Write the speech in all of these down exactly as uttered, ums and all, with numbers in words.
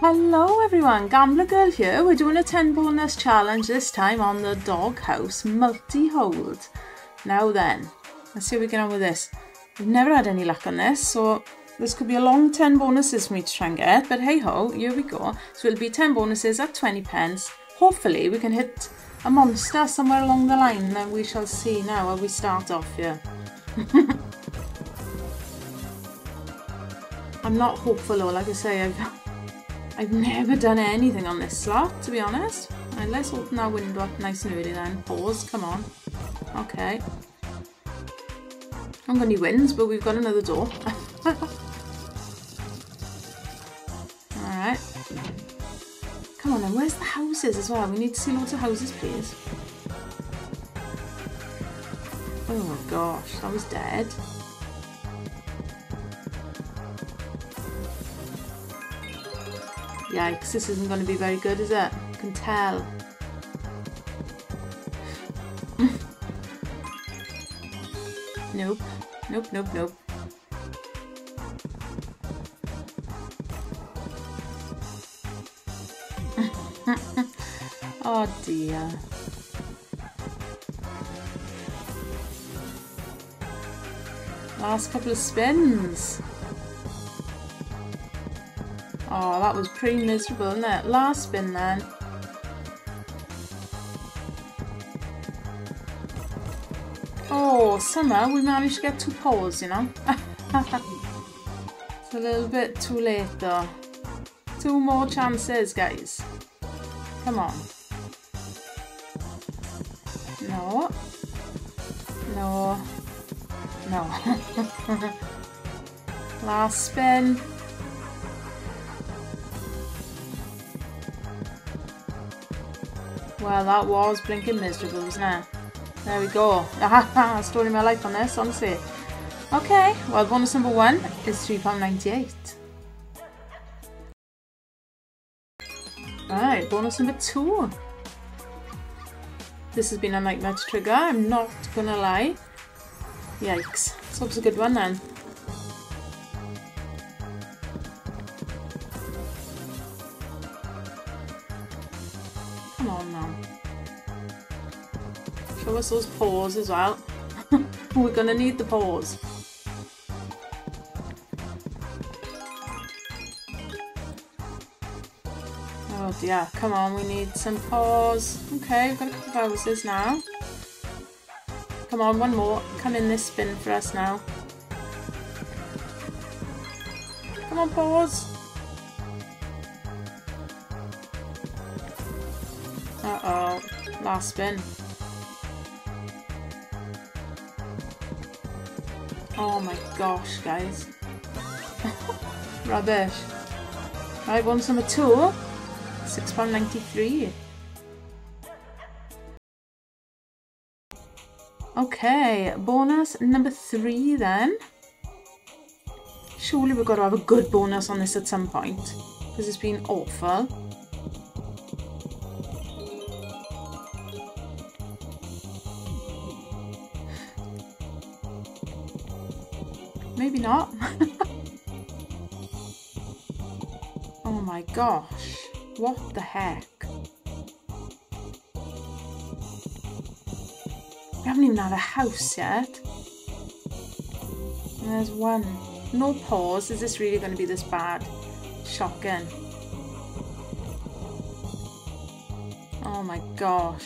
Hello everyone, Gambler Girl here. We're doing a ten bonus challenge this time on the Dog House Multihold. Now then, let's see what we get on with this. We've never had any luck on this, so this could be a long ten bonuses for me to try and get, but hey ho, here we go. So it'll be ten bonuses at twenty pence. Hopefully we can hit a monster somewhere along the line, and then we shall see now how we start off here. I'm not hopeful though, like I say, I've... I've never done anything on this slot, to be honest. Right, let's open that window up nice and early then. Pause, come on. Okay. I'm going to wins, but we've got another door. Alright. Come on then, where's the houses as well? We need to see lots of houses, please. Oh my gosh, that was dead. Yikes, this isn't going to be very good, is it? I can tell. Nope. Nope, nope, nope. Oh dear. Last couple of spins. Oh, that was pretty miserable, wasn't it? Last spin then. Oh, somehow we managed to get two poles, you know? It's a little bit too late though. Two more chances, guys. Come on. No. No. No. Last spin. Well, that was blinking miserable, wasn't it? There we go. Story of my life on this, honestly. Okay, well, bonus number one is three pounds ninety-eight. Alright, bonus number two. This has been a nightmare to trigger, I'm not gonna lie. Yikes. Let's hope it's a good one then. Come on now. Show us those paws as well. We're gonna need the paws. Oh dear, come on, we need some paws. Okay, we've got a couple of houses now. Come on, one more. Come in this spin for us now. Come on, paws. Uh-oh, last spin. Oh my gosh, guys. Rubbish. Right, bonus number two. six pounds ninety-three. Okay, bonus number three then. Surely we've got to have a good bonus on this at some point, because it's been awful. Maybe not. Oh my gosh, what the heck? We haven't even had a house yet. There's one. No pause. Is this really going to be this bad? Shocking. Oh my gosh.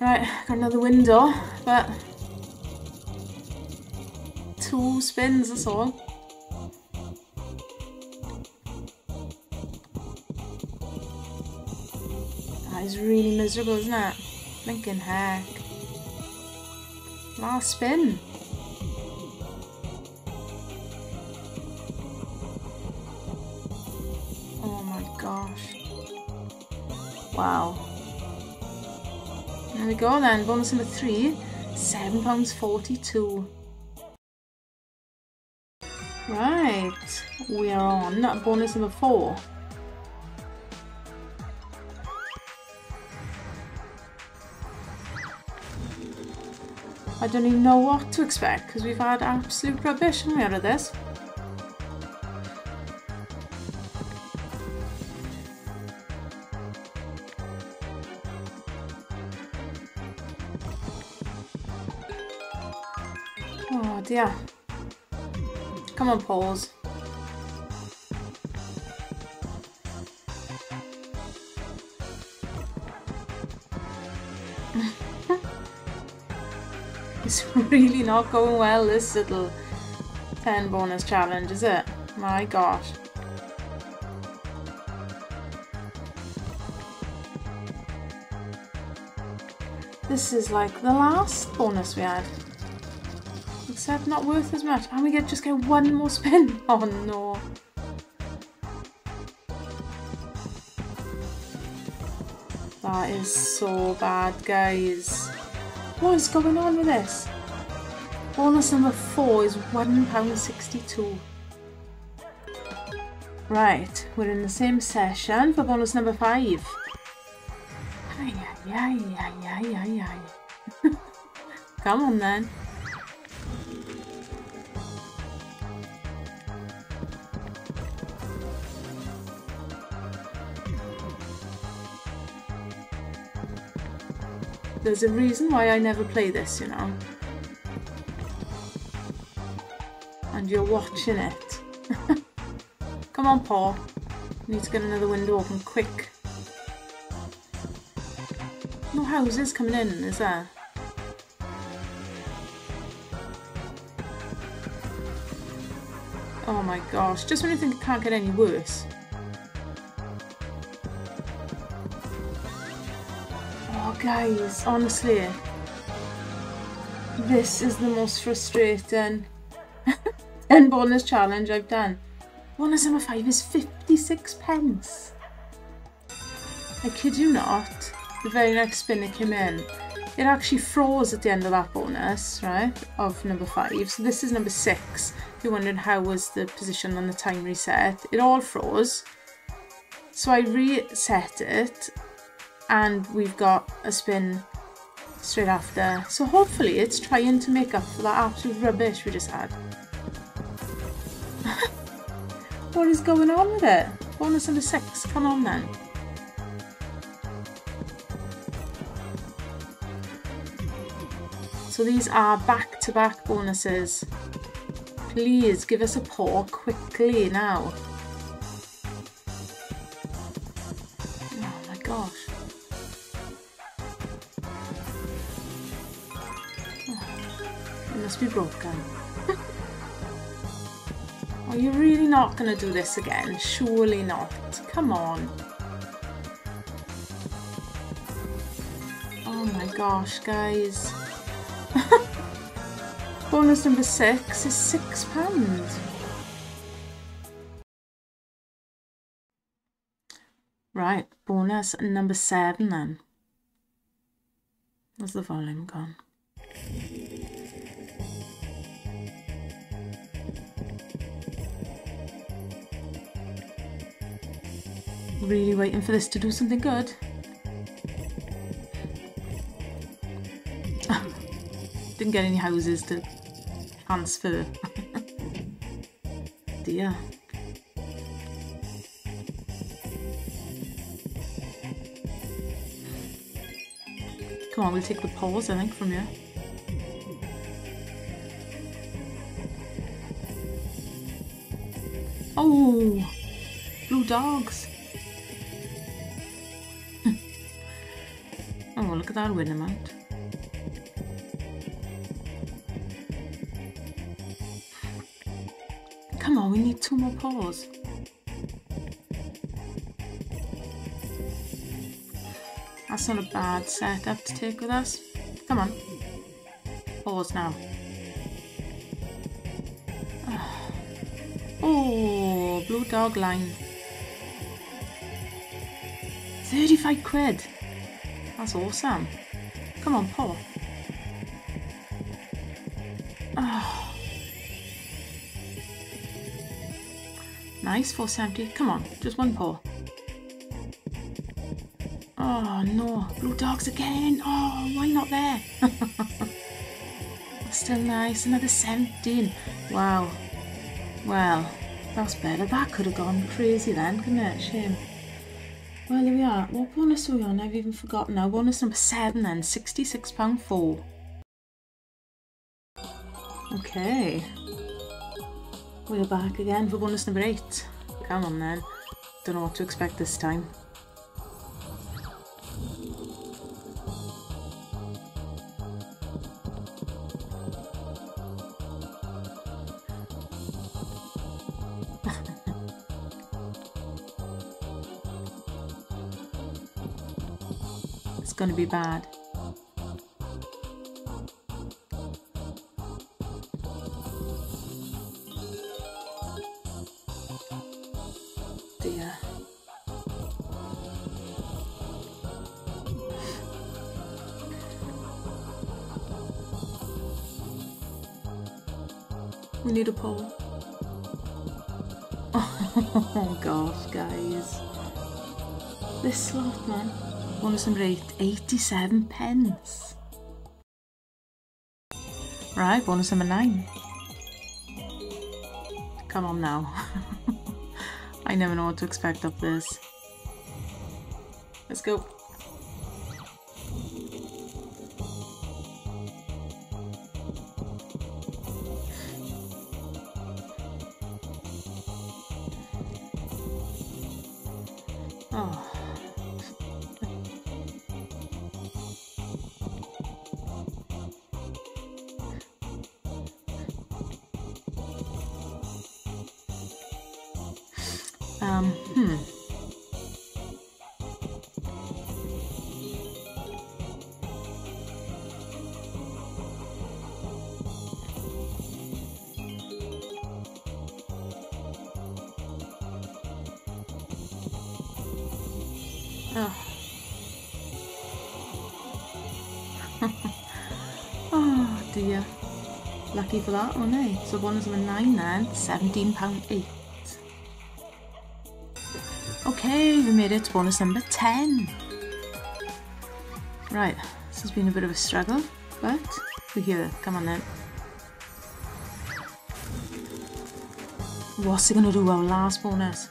Right, got another window, but two spins, that's all. That is really miserable, isn't it? Blinking heck. Last spin. Oh my gosh. Wow. There we go then, bonus number three, seven pounds forty-two. Right, we are on bonus number four. I don't even know what to expect, because we've had absolute rubbish coming out of this. Oh dear. Come on, pause. It's really not going well, this little ten bonus challenge, is it? My gosh. This is like the last bonus we had. Except not worth as much. And we get just get one more spin. Oh no. That is so bad, guys. What is going on with this? Bonus number four is one pound sixty-two. Right, we're in the same session for bonus number five. Ay, ay, ay, ay, ay, ay. Come on then. There's a reason why I never play this, you know. And you're watching it. Come on, Paul. Need to get another window open quick. No houses coming in, is there? Oh my gosh, just when you think it can't get any worse. Guys, honestly, this is the most frustrating ten bonus challenge I've done. Bonus number five is fifty-six pence. I kid you not, the very next spin it came in, it actually froze at the end of that bonus, right, of number five. So this is number six. If you wondered how was the position on the time reset, it all froze. So I reset it. And we've got a spin straight after. So hopefully it's trying to make up for that absolute rubbish we just had. What is going on with it? Bonus number six, come on then. So these are back-to-back bonuses. Please give us a paw quickly now. Oh my gosh. Must be broken. Are you really not going to do this again? Surely not. Come on. Oh my gosh, guys. Bonus number six is six pounds. Right, bonus number seven then. Where's the volume gone? Really waiting for this to do something good. Didn't get any houses to transfer. Dear. Come on, we'll take the pause, I think, from here. Oh! Blue dogs! Oh, look at that win amount. Come on, we need two more paws. That's not a bad setup to take with us. Come on. Paws now. Oh, blue dog line. thirty-five quid. That's awesome. Come on, Paul. Oh. Nice, four seventy. Come on, just one paw. Oh no, blue dogs again. Oh, why not there? Still nice. Another seventeen. Wow. Well, that's better. That could have gone crazy then, couldn't it? Shame. Well, here we are. What bonus are we on? I've even forgotten now. Bonus number seven then. sixty-six pounds four. Okay. We're back again for bonus number eight. Come on then. Don't know what to expect this time. It's gonna be bad. We need a pole. Oh gosh, guys. This slot, man. Bonus number eight, eighty-seven pence. Right, bonus number nine. Come on now. I never know what to expect of this. Let's go. Oh. Um, hmm. Oh. Oh dear. Lucky for that, oh no. So bonus number nine then, seventeen pounds eight. Okay, we made it to bonus number ten. Right, this has been a bit of a struggle, but we're here. Come on then. What's it gonna do? Our last bonus.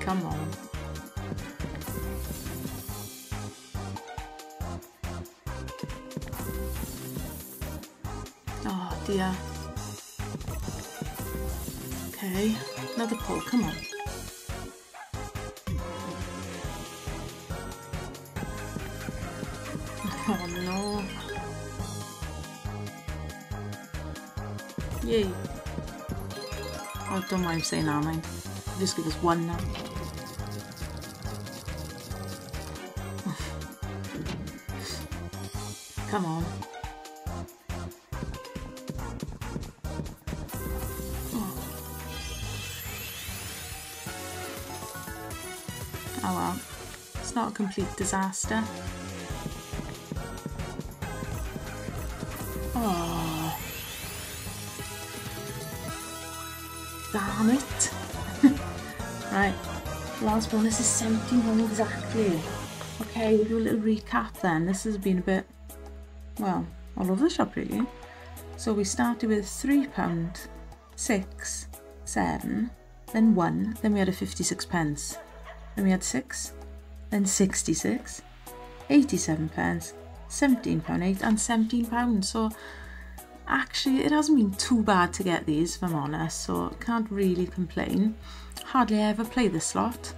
Come on. Oh dear. Okay, another pull, come on. Oh no. Yay. Oh, don't mind saying that, mind. Just give us one now. Come on. Oh. Oh well, it's not a complete disaster. Oh. Damn it. Right, last bonus is seventeen pounds exactly. Okay, we'll do a little recap then. This has been a bit, well, all over the shop really. So we started with three pounds, six, seven, then one, then we had a fifty-six pence, then we had six, then sixty-six, eighty-seven pence, seventeen pounds eight and seventeen pounds. So actually it hasn't been too bad to get these, if I'm honest, so can't really complain. Hardly ever play this slot,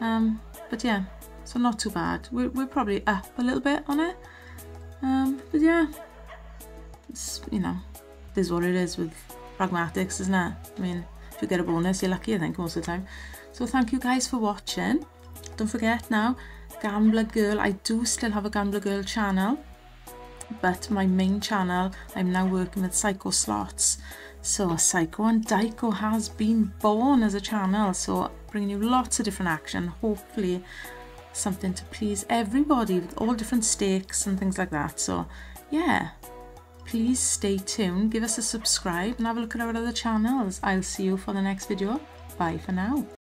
um, but yeah, so not too bad. We're, we're probably up a little bit on it. Um, but yeah, it's, you know, this is what it is with pragmatics, isn't it? I mean, if you get a bonus, you're lucky, I think, most of the time. So thank you guys for watching. Don't forget now, Gambler Girl, I do still have a Gambler Girl channel, but my main channel, I'm now working with Psycho Slots. So Psycho and Daiko has been born as a channel, so bringing you lots of different action, hopefully something to please everybody with all different stakes and things like that. So yeah, please stay tuned, give us a subscribe and have a look at our other channels. I'll see you for the next video. Bye for now.